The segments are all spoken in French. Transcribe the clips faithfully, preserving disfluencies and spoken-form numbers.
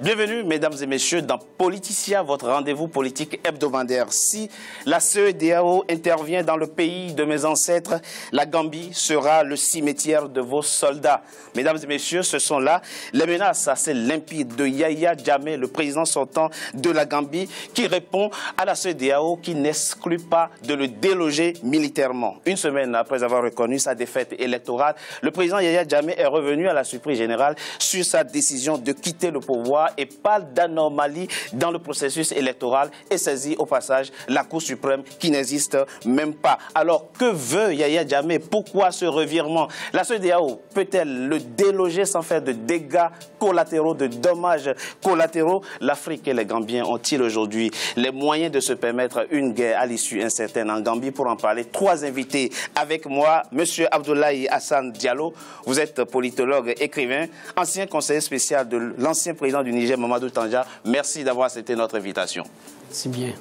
Bienvenue, mesdames et messieurs, dans Polititia, votre rendez-vous politique hebdomadaire. Si la CEDEAO intervient dans le pays de mes ancêtres, la Gambie sera le cimetière de vos soldats. Mesdames et messieurs, ce sont là les menaces assez limpides de Yahya Jammeh, le président sortant de la Gambie, qui répond à la CEDEAO qui n'exclut pas de le déloger militairement. Une semaine après avoir reconnu sa défaite électorale, le président Yahya Jammeh est revenu à la surprise générale sur sa décision de quitter le pouvoir et parle d'anomalie dans le processus électoral et saisit au passage la Cour suprême qui n'existe même pas. Alors que veut Yahya Jammeh? Pourquoi ce revirement? La CEDEAO peut-elle le déloger sans faire de dégâts collatéraux, de dommages collatéraux? L'Afrique et les Gambiens ont-ils aujourd'hui les moyens de se permettre une guerre à l'issue incertaine en Gambie? Pour en parler, trois invités avec moi. Monsieur Abdoulaye Hassan Diallo, vous êtes politologue, écrivain, ancien conseiller spécial de l'ancien président du Mamadou Tanja, merci d'avoir accepté notre invitation. C'est bien.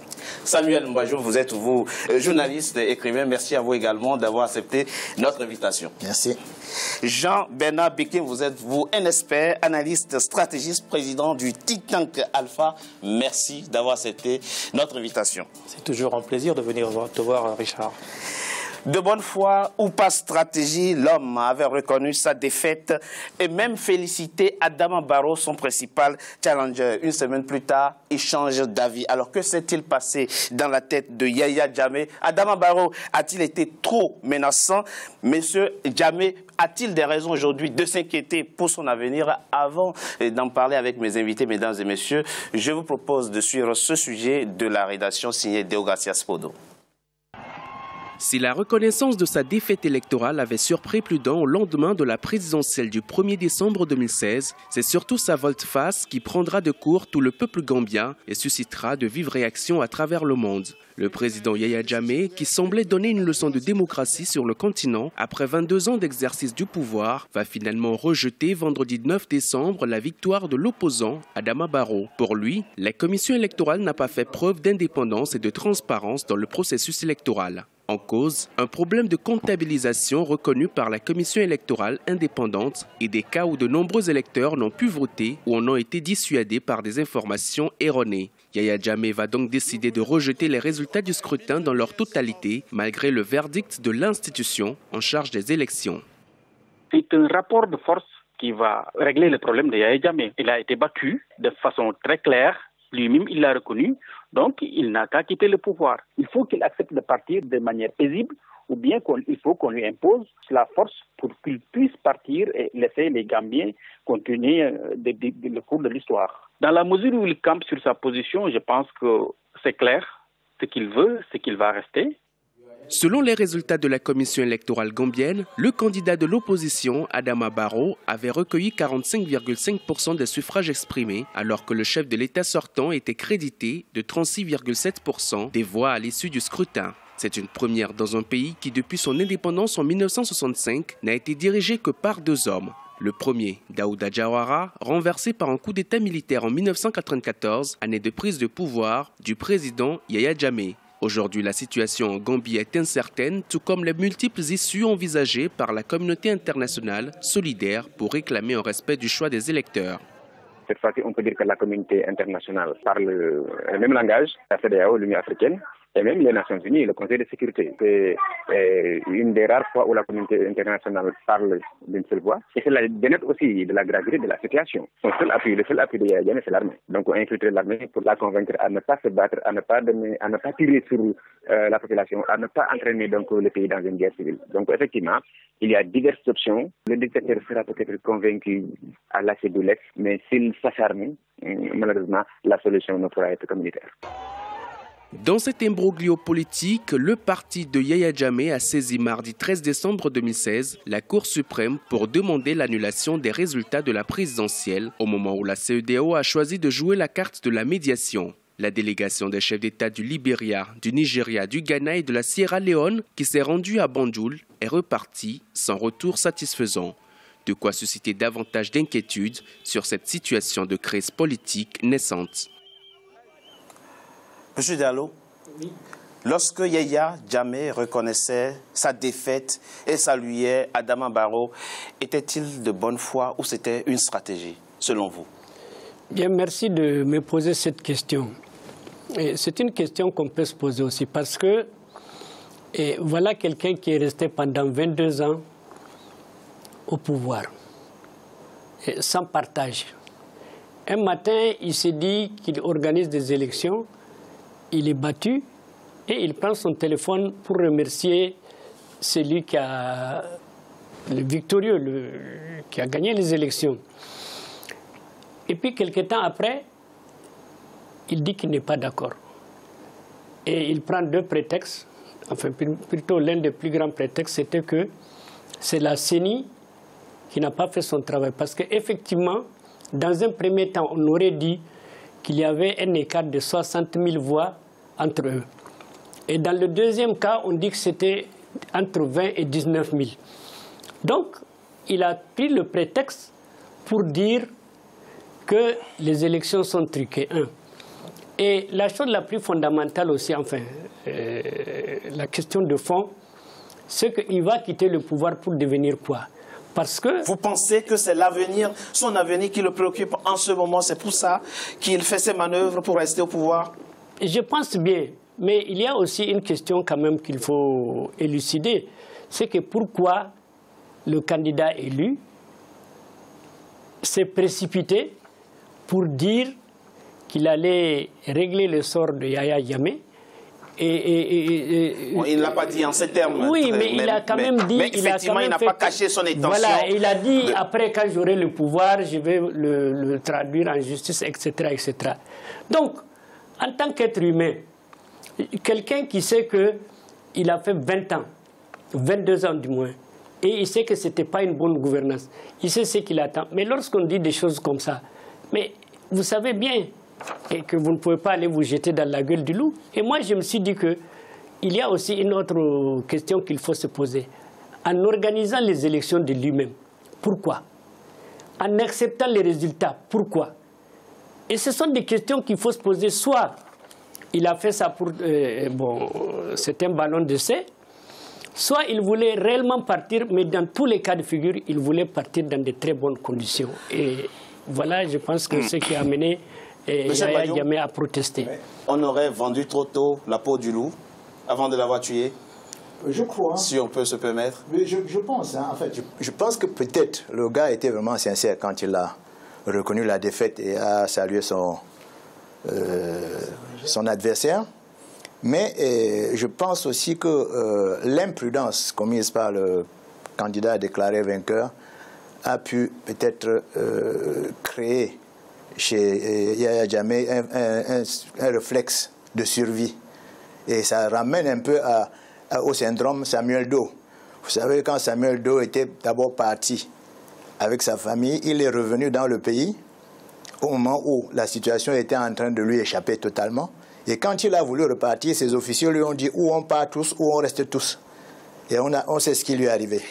Samuel Mbajou, vous êtes vous euh, journaliste, écrivain, merci à vous également d'avoir accepté notre invitation. Merci. Jean-Bernard Bikin, vous êtes vous un expert, analyste, stratégiste, président du think tank Alpha, merci d'avoir accepté notre invitation. C'est toujours un plaisir de venir te voir, Richard. De bonne foi ou pas stratégie, l'homme avait reconnu sa défaite et même félicité Adama Barrow, son principal challenger. Une semaine plus tard, il change d'avis. Alors que s'est-il passé dans la tête de Yahya Jammeh? Adama Barrow a-t-il été trop menaçant? Monsieur Jammeh a-t-il des raisons aujourd'hui de s'inquiéter pour son avenir? Avant d'en parler avec mes invités, mesdames et messieurs, je vous propose de suivre ce sujet de la rédaction signée Déogracias Podo. Si la reconnaissance de sa défaite électorale avait surpris plus d'un au lendemain de la présidentielle du premier décembre deux mille seize, c'est surtout sa volte-face qui prendra de court tout le peuple gambien et suscitera de vives réactions à travers le monde. Le président Yahya Jammeh, qui semblait donner une leçon de démocratie sur le continent après vingt-deux ans d'exercice du pouvoir, va finalement rejeter vendredi neuf décembre la victoire de l'opposant Adama Barrow. Pour lui, la commission électorale n'a pas fait preuve d'indépendance et de transparence dans le processus électoral. En cause, un problème de comptabilisation reconnu par la commission électorale indépendante et des cas où de nombreux électeurs n'ont pu voter ou en ont été dissuadés par des informations erronées. Yahya Jammeh va donc décider de rejeter les résultats du scrutin dans leur totalité, malgré le verdict de l'institution en charge des élections. C'est un rapport de force qui va régler le problème de Yahya Jammeh. Il a été battu de façon très claire. Lui-même, il l'a reconnu, donc il n'a qu'à quitter le pouvoir. Il faut qu'il accepte de partir de manière paisible ou bien il faut qu'on lui impose la force pour qu'il puisse partir et laisser les Gambiens continuer de, de, de, le cours de l'histoire. Dans la mesure où il campe sur sa position, je pense que c'est clair ce qu'il veut, ce qu'il va rester. Selon les résultats de la commission électorale gambienne, le candidat de l'opposition, Adama Barrow, avait recueilli quarante-cinq virgule cinq pour cent des suffrages exprimés, alors que le chef de l'État sortant était crédité de trente-six virgule sept pour cent des voix à l'issue du scrutin. C'est une première dans un pays qui, depuis son indépendance en mille neuf cent soixante-cinq, n'a été dirigé que par deux hommes. Le premier, Daouda Jawara, renversé par un coup d'État militaire en mille neuf cent quatre-vingt-quatorze, année de prise de pouvoir du président Yahya Jammeh. Aujourd'hui, la situation en Gambie est incertaine, tout comme les multiples issues envisagées par la communauté internationale solidaire pour réclamer un respect du choix des électeurs. Cette fois-ci, on peut dire que la communauté internationale parle le même langage, la CEDEAO, l'Union africaine, et même les Nations unies et le Conseil de sécurité. C'est une des rares fois où la communauté internationale parle d'une seule voix. Et c'est la dénote aussi de la gravité de la situation. Son seul appui, le seul appui de Yahya Jammeh, c'est l'armée. Donc on a infiltré l'armée pour la convaincre à ne pas se battre, à ne pas, donner, à ne pas tirer sur euh, la population, à ne pas entraîner donc, le pays dans une guerre civile. Donc effectivement, il y a diverses options. Le dictateur sera peut-être convaincu à lâcher de l'ex, mais s'il s'acharne, malheureusement, la solution ne pourra être communautaire. Dans cet imbroglio politique, le parti de Yahya Jammeh a saisi mardi treize décembre deux mille seize la Cour suprême pour demander l'annulation des résultats de la présidentielle au moment où la CEDEAO a choisi de jouer la carte de la médiation. La délégation des chefs d'État du Libéria, du Nigeria, du Ghana et de la Sierra Leone qui s'est rendue à Banjul est repartie sans retour satisfaisant. De quoi susciter davantage d'inquiétude sur cette situation de crise politique naissante. Monsieur Diallo, oui. Lorsque Yahya Jammeh reconnaissait sa défaite et saluait Adama Barrow, était-il de bonne foi ou c'était une stratégie, selon vous? Bien, merci de me poser cette question. C'est une question qu'on peut se poser aussi parce que et voilà quelqu'un qui est resté pendant vingt-deux ans au pouvoir, et sans partage. Un matin, il s'est dit qu'il organise des élections, il est battu et il prend son téléphone pour remercier celui qui a le victorieux, le, qui a gagné les élections. Et puis, quelque temps après, il dit qu'il n'est pas d'accord. Et il prend deux prétextes. Enfin, plutôt l'un des plus grands prétextes, c'était que c'est la C E N I qui n'a pas fait son travail. Parce qu'effectivement, dans un premier temps, on aurait dit qu'il y avait un écart de soixante mille voix entre eux. Et dans le deuxième cas, on dit que c'était entre vingt et dix-neuf mille. Donc, il a pris le prétexte pour dire que les élections sont truquées. Un. Et la chose la plus fondamentale aussi, enfin, euh, la question de fond, c'est qu'il va quitter le pouvoir pour devenir quoi? Parce que... Vous pensez que c'est l'avenir, son avenir qui le préoccupe en ce moment, c'est pour ça qu'il fait ses manœuvres pour rester au pouvoir? Je pense bien, mais il y a aussi une question quand même qu'il faut élucider, c'est que pourquoi le candidat élu s'est précipité pour dire qu'il allait régler le sort de Yaya Jammeh. Et, et, et, et, bon, il ne l'a pas dit en ces termes. Oui, mais, mais il a quand mais, même dit... Mais effectivement, il n'a pas caché son intention. Voilà, il a dit, de... après, quand j'aurai le pouvoir, je vais le, le traduire en justice, et cetera, et cetera. Donc, en tant qu'être humain, quelqu'un qui sait qu'il a fait vingt ans, vingt-deux ans du moins, et il sait que ce n'était pas une bonne gouvernance, il sait ce qu'il attend. Mais lorsqu'on dit des choses comme ça, mais vous savez bien... et que vous ne pouvez pas aller vous jeter dans la gueule du loup. Et moi, je me suis dit qu'il y a aussi une autre question qu'il faut se poser. En organisant les élections de lui-même, pourquoi? En acceptant les résultats, pourquoi? Et ce sont des questions qu'il faut se poser. Soit il a fait ça pour... Euh, bon, c'est un ballon d'essai. Soit il voulait réellement partir, mais dans tous les cas de figure, il voulait partir dans de très bonnes conditions. Et voilà, je pense que ce qui a amené... Et Yaya Jammeh a protesté. On aurait vendu trop tôt la peau du loup avant de l'avoir tué. Je crois. Si on peut se permettre. Mais je, je pense, hein, en fait. Je, je pense que peut-être le gars était vraiment sincère quand il a reconnu la défaite et a salué son, euh, son adversaire. Mais euh, je pense aussi que euh, l'imprudence commise par le candidat déclaré vainqueur a pu peut-être euh, créer chez Yaya Jammeh un, un, un, un réflexe de survie. Et ça ramène un peu à, à, au syndrome Samuel Doe. Vous savez, quand Samuel Doe était d'abord parti avec sa famille, il est revenu dans le pays au moment où la situation était en train de lui échapper totalement. Et quand il a voulu repartir, ses officiers lui ont dit où on part tous, où on reste tous. Et on, a, on sait ce qui lui est arrivé.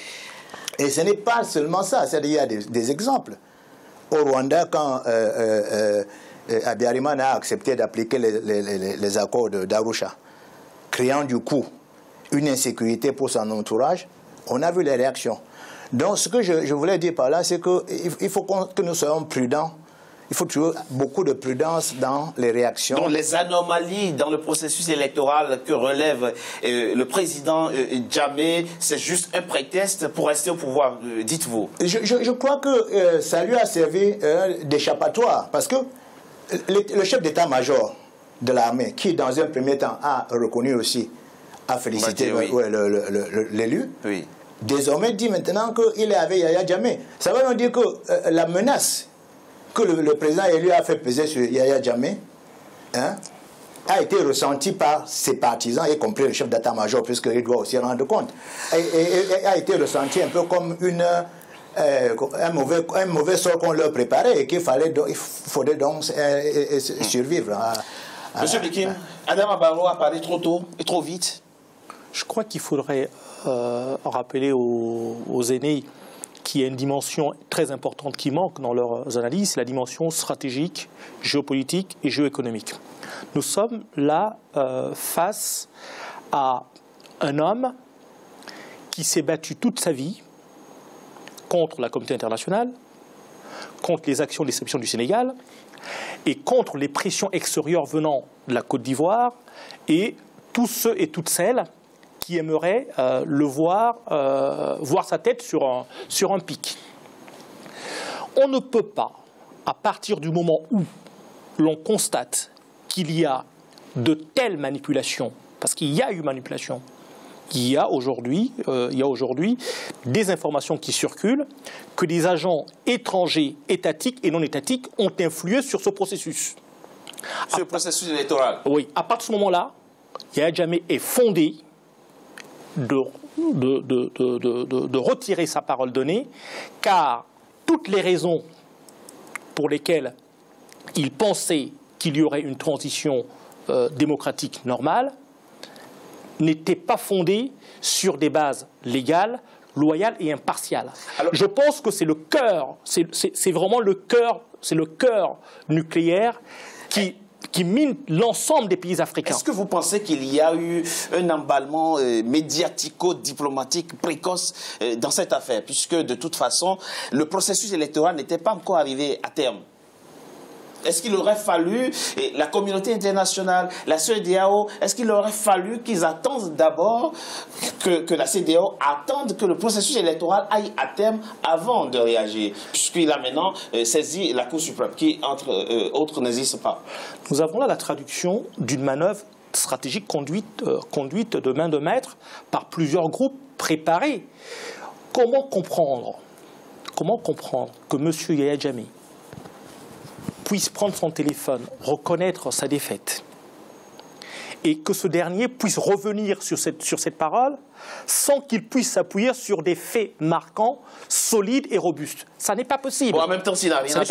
Et ce n'est pas seulement ça, c'est-à-dire il y a des, des exemples. Au Rwanda, quand euh, euh, euh, Habyarimana a accepté d'appliquer les, les, les accords d'Arusha, créant du coup une insécurité pour son entourage, on a vu les réactions. Donc ce que je, je voulais dire par là, c'est qu'il faut que nous soyons prudents. Il faut toujours beaucoup de prudence dans les réactions. Dans les anomalies dans le processus électoral que relève euh, le président euh, Jammeh, c'est juste un prétexte pour rester au pouvoir, euh, dites-vous. Je, je, je crois que euh, ça lui a servi euh, d'échappatoire, parce que le, le chef d'état-major de l'armée, qui dans un premier temps a reconnu aussi, a félicité bah, oui. l'élu, oui. désormais dit maintenant qu'il est avec Yaya Jammeh. Ça veut donc dire que euh, la menace que le, le président élu a fait peser sur Yaya Jammeh, hein, a été ressenti par ses partisans, y compris le chef d'état-major, puisqu'il doit aussi rendre compte, et, et, et a été ressenti un peu comme une, euh, un, mauvais, un mauvais sort qu'on leur préparait et qu'il fallait donc, il faudrait donc euh, et, et survivre. À, à, Monsieur Bikin, à... Adama Barrow a parlé trop tôt et trop vite. Je crois qu'il faudrait euh, rappeler aux, aux aînés qui a une dimension très importante qui manque dans leurs analyses, c'est la dimension stratégique, géopolitique et géoéconomique. Nous sommes là euh, face à un homme qui s'est battu toute sa vie contre la communauté internationale, contre les actions de destruction du Sénégal et contre les pressions extérieures venant de la Côte d'Ivoire et tous ceux et toutes celles qui aimeraient euh, le voir, euh, voir sa tête sur un, sur un pic. On ne peut pas, à partir du moment où l'on constate qu'il y a de telles manipulations, parce qu'il y a eu manipulation, il y a aujourd'hui euh, aujourd'hui des informations qui circulent que des agents étrangers, étatiques et non étatiques ont influé sur ce processus. Ce à processus électoral. Oui. À partir de ce moment-là, Yaya Jammeh est fondé de, de, de, de, de, de, de retirer sa parole donnée, car toutes les raisons pour lesquelles il pensait qu'il y aurait une transition euh, démocratique normale n'était pas fondée sur des bases légales, loyales et impartiales. Alors, je pense que c'est le cœur, c'est vraiment le cœur, c'est le cœur nucléaire qui, qui mine l'ensemble des pays africains. Est-ce que vous pensez qu'il y a eu un emballement euh, médiatico-diplomatique précoce euh, dans cette affaire, puisque de toute façon, le processus électoral n'était pas encore arrivé à terme? Est-ce qu'il aurait fallu, et la communauté internationale, la CEDEAO, est-ce qu'il aurait fallu qu'ils attendent d'abord que, que la CEDEAO attende que le processus électoral aille à terme avant de réagir, puisqu'il a maintenant euh, saisi la Cour suprême, qui, entre euh, autres, n'existe pas? Nous avons là la traduction d'une manœuvre stratégique conduite, euh, conduite de main de maître par plusieurs groupes préparés. Comment comprendre, comment comprendre que M. Yahya Jammeh puisse prendre son téléphone, reconnaître sa défaite, et que ce dernier puisse revenir sur cette, sur cette parole sans qu'il puisse s'appuyer sur des faits marquants, solides et robustes? Ça n'est pas possible. Bon, en même temps, s'il n'a rien à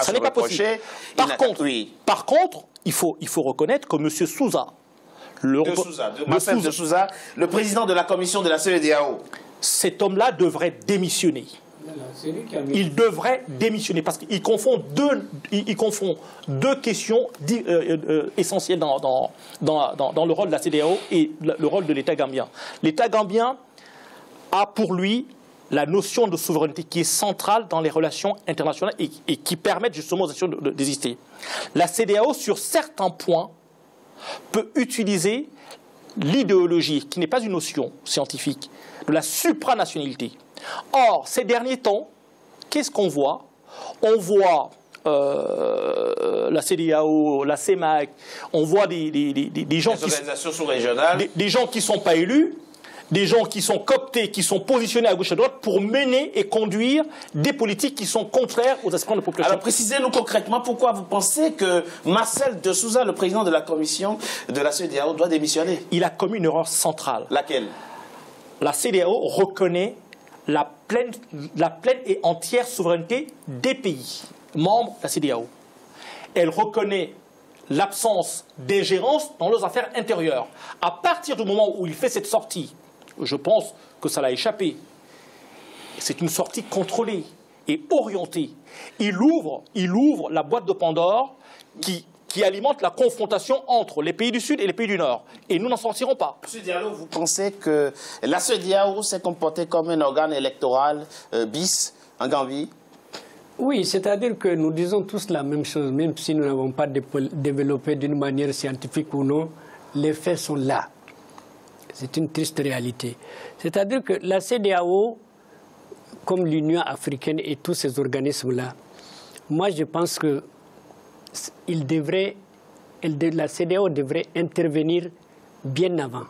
se reprocher... Par contre, oui. par contre, il faut, il faut reconnaître que M. Souza, le, de Souza, de Marcel de Souza, le président de la commission de la CEDEAO, cet homme-là devrait démissionner. Il devrait démissionner parce qu'il confond deux, il, il confond deux questions euh, euh, essentielles dans, dans, dans, dans le rôle de la CEDEAO et le rôle de l'État gambien. L'État gambien a pour lui la notion de souveraineté qui est centrale dans les relations internationales et, et qui permettent justement aux nations d'exister. La CEDEAO, sur certains points, peut utiliser l'idéologie, qui n'est pas une notion scientifique, de la supranationalité. Or, ces derniers temps, qu'est-ce qu'on voit? On voit euh, la CEDEAO, la CEMAC, on voit des, des, des, des gens, qui, des, des gens qui ne sont pas élus, des gens qui sont cooptés, qui sont positionnés à gauche et à droite pour mener et conduire des politiques qui sont contraires aux aspirants de la population. Alors précisez-nous concrètement pourquoi vous pensez que Marcel de Souza, le président de la commission de la CEDEAO, doit démissionner. Il a commis une erreur centrale. Laquelle? La CEDEAO reconnaît la pleine, la pleine et entière souveraineté des pays membres de la CEDEAO. Elle reconnaît l'absence d'ingérence dans leurs affaires intérieures. À partir du moment où il fait cette sortie, je pense que ça l'a échappé. C'est une sortie contrôlée et orientée. Il ouvre, il ouvre la boîte de Pandore qui, qui alimente la confrontation entre les pays du Sud et les pays du Nord. Et nous n'en sortirons pas. Monsieur Diallo, vous pensez que la CEDEAO s'est comportée comme un organe électoral euh, bis en Gambie? Oui, c'est-à-dire que nous disons tous la même chose, même si nous n'avons pas développé d'une manière scientifique ou non, les faits sont là. C'est une triste réalité. C'est-à-dire que la CEDEAO, comme l'Union africaine et tous ces organismes-là, moi je pense que il devrait, la CEDEAO devrait intervenir bien avant.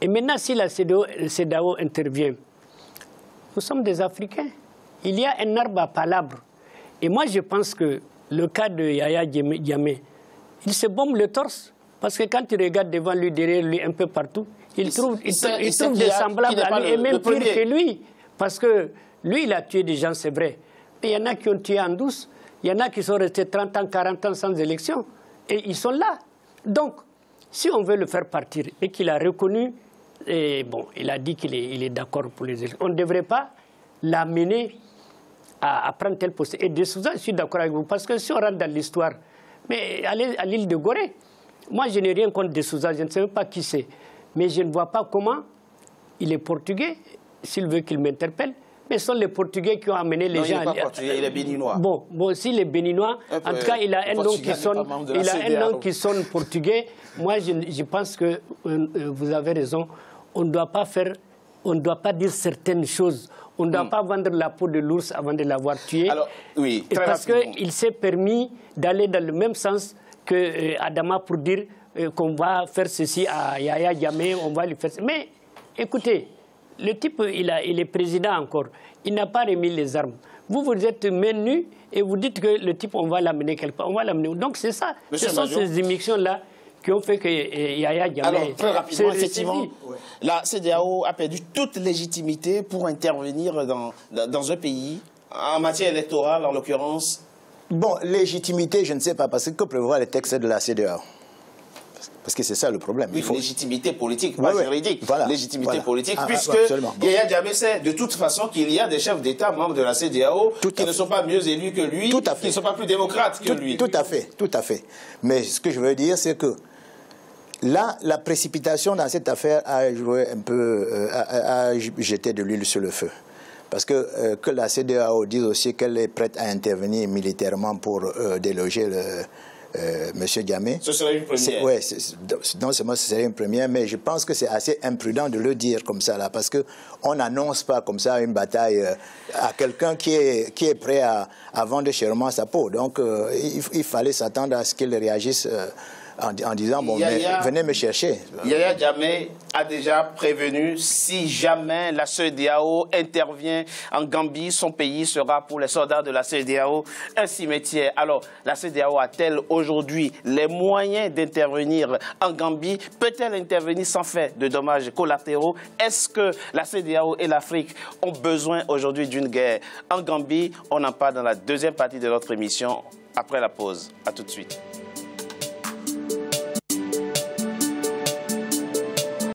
Et maintenant, si la CEDEAO intervient, nous sommes des Africains. Il y a un arbre à palabres. Et moi, je pense que le cas de Yahya Jammeh, il se bombe le torse. Parce que quand tu regardes devant lui, derrière lui, un peu partout, il trouve, il, il, il, il, il trouve des semblables à lui, et même pire que lui. Parce que lui, il a tué des gens, c'est vrai. Mais il y en a qui ont tué en douce. Il y en a qui sont restés trente ans, quarante ans sans élection. Et ils sont là. Donc, si on veut le faire partir et qu'il a reconnu, et bon, il a dit qu'il est, il est d'accord pour les élections, on ne devrait pas l'amener à, à prendre tel poste. Et de Souza, je suis d'accord avec vous. Parce que si on rentre dans l'histoire, mais allez à l'île de Gorée, moi je n'ai rien contre de Souza, je ne sais même pas qui c'est. Mais je ne vois pas comment il est portugais, s'il veut qu'il m'interpelle. Mais ce sont les Portugais qui ont amené les non, gens... Non, il n'est pas portugais, il est béninois. Bon, bon si les béninois, en tout cas, il a un nom qui sonne, il a un nom qui sonne portugais. Moi, je, je pense que euh, vous avez raison. On ne doit pas faire... On ne doit pas dire certaines choses. On ne doit mm. pas vendre la peau de l'ours avant de l'avoir tué. Alors, oui, très parce qu'il s'est permis d'aller dans le même sens que euh, Adama pour dire euh, qu'on va faire ceci à Yahya Jammeh, on va lui faire ceci. Mais écoutez, le type, il, a, il est président encore. Il n'a pas remis les armes. Vous, vous êtes main nue et vous dites que le type, on va l'amener quelque part. On va l'amener. Donc c'est ça. Monsieur ce sont Major. Ces émissions-là qui ont fait que Yahya Jammeh... Alors, très rapidement, effectivement, ouais. la CEDEAO a perdu toute légitimité pour intervenir dans, dans un pays, en matière électorale, en l'occurrence. Bon, légitimité, je ne sais pas, parce que que prévoit le texte de la CEDEAO? Parce que c'est ça le problème. Oui, il faut... légitimité politique, pas oui, oui. juridique. Voilà, légitimité voilà. politique, ah, puisque Yahya Jammeh sait de toute façon qu'il y a des chefs d'État membres de la CEDEAO tout qui ne sont pas mieux élus que lui, tout à fait. qui ne sont pas plus démocrates que tout, lui. Tout à fait, tout à fait. Mais ce que je veux dire, c'est que là, la précipitation dans cette affaire a joué un peu, euh, a, a, a jeté de l'huile sur le feu. Parce que, euh, que la CEDEAO dise aussi qu'elle est prête à intervenir militairement pour euh, déloger le... Euh, Monsieur Jammeh. Ce serait une première. Oui, non seulement ce serait une première, mais je pense que c'est assez imprudent de le dire comme ça, là, parce qu'on n'annonce pas comme ça une bataille euh, à quelqu'un qui est, qui est prêt à, à vendre chèrement sa peau. Donc, euh, il, il fallait s'attendre à ce qu'il réagisse euh, en, en disant, bon, Yaya, venez me chercher. Yahya Jammeh a déjà prévenu, si jamais la CEDEAO intervient en Gambie, son pays sera pour les soldats de la CEDEAO un cimetière. Alors, la CEDEAO a-t-elle aujourd'hui les moyens d'intervenir en Gambie? Peut-elle intervenir sans faire de dommages collatéraux? Est-ce que la CEDEAO et l'Afrique ont besoin aujourd'hui d'une guerre en Gambie? On en parle dans la deuxième partie de notre émission, après la pause. À tout de suite.